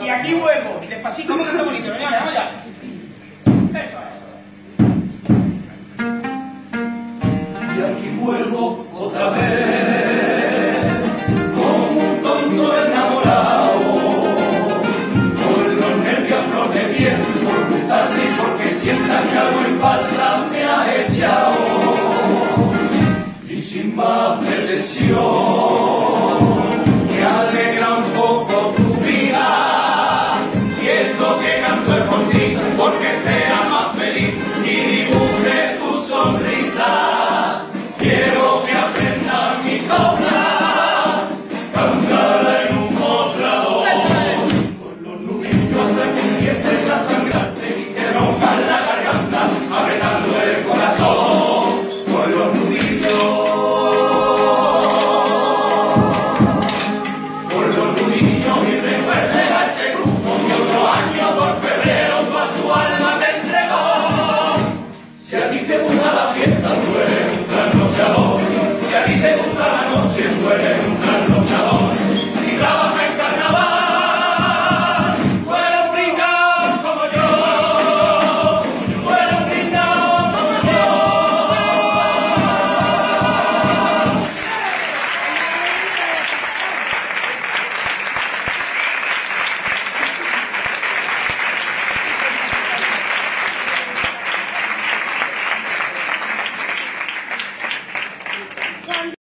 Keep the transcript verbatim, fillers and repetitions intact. Y aquí vuelvo, despacito, porque está bonito, venga, vamos ya. Eso es.